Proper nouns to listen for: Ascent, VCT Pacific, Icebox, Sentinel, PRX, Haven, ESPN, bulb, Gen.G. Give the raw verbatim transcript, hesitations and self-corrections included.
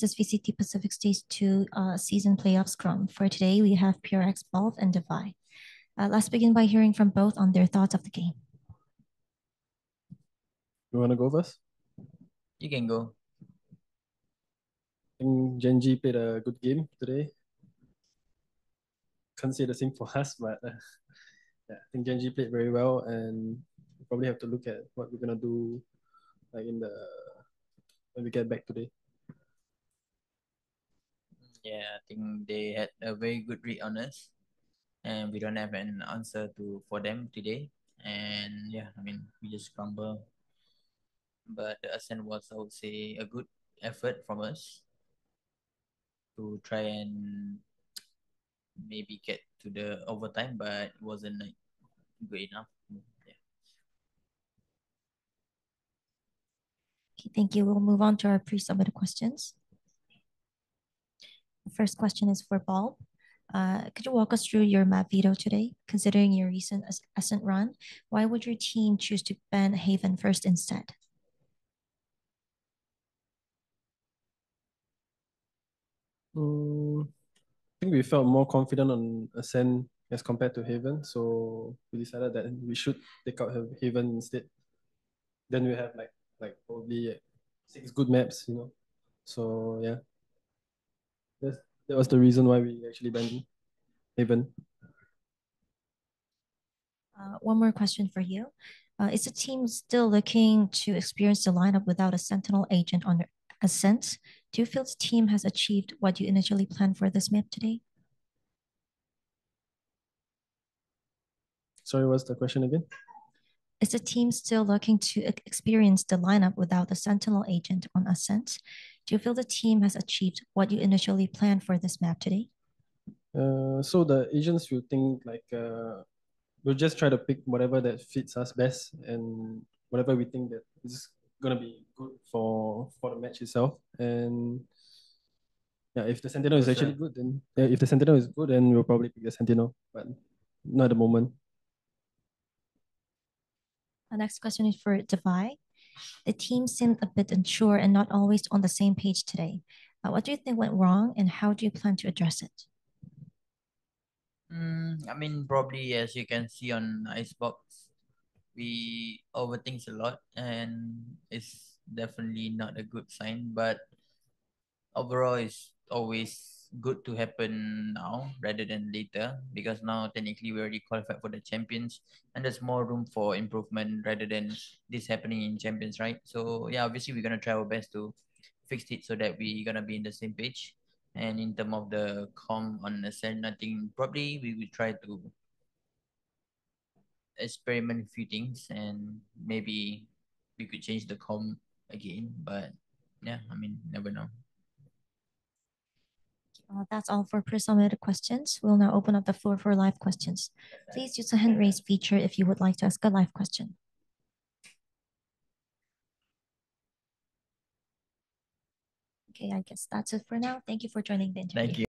This is V C T Pacific Stage two uh, Season Playoff Scrum. For today, we have P R X, Bulb, and Defy. Uh, let's begin by hearing from both on their thoughts of the game. You want to go first? You can go. I think Gen G played a good game today. Can't say the same for us, but uh, yeah, I think Gen G played very well, and we probably have to look at what we're going to do like in the when we get back today. Yeah, I think they had a very good read on us, and we don't have an answer to for them today. And yeah, I mean, we just scramble. But the Ascent was, I would say, a good effort from us to try and maybe get to the overtime, but it wasn't like good enough. Yeah. Okay, thank you. We'll move on to our pre-submitted questions. First question is for Bulb. Uh, could you walk us through your map veto today? Considering your recent Ascent run, why would your team choose to ban Haven first instead? Mm, I think we felt more confident on Ascent as compared to Haven, so we decided that we should take out Haven instead. Then we have like like probably six good maps, you know. So yeah. That's, that was the reason why we actually banned Haven. Uh, one more question for you. Uh, is the team still looking to experience the lineup without a Sentinel agent on Ascent? Do you feel the team has achieved what you initially planned for this map today? Sorry, what's the question again? Is the team still looking to experience the lineup without a Sentinel agent on Ascent? Do you feel the team has achieved what you initially planned for this map today? Uh, so the agents will think like, uh, we'll just try to pick whatever that fits us best and whatever we think that is going to be good for, for the match itself. And yeah, if the Sentinel is actually good, then yeah, if the Sentinel is good, then we'll probably pick the Sentinel, but not at the moment. The next question is for Defy. The team seemed a bit unsure and not always on the same page today. Uh, what do you think went wrong, and how do you plan to address it? Mm, I mean, probably as you can see on Icebox, we overthink a lot, and it's definitely not a good sign. But overall, it's always good to happen now rather than later, because now technically we already qualified for the champions and there's more room for improvement rather than this happening in champions, right? So yeah, obviously we're going to try our best to fix it so that we're going to be in the same page. And in terms of the comm on Ascent, I think probably we will try to experiment a few things, and maybe we could change the comm again, but yeah, I mean, never know. Uh, that's all for pre-submitted questions. We'll now open up the floor for live questions. Please use the hand raise feature if you would like to ask a live question. Okay, I guess that's it for now. Thank you for joining the interview. Thank you.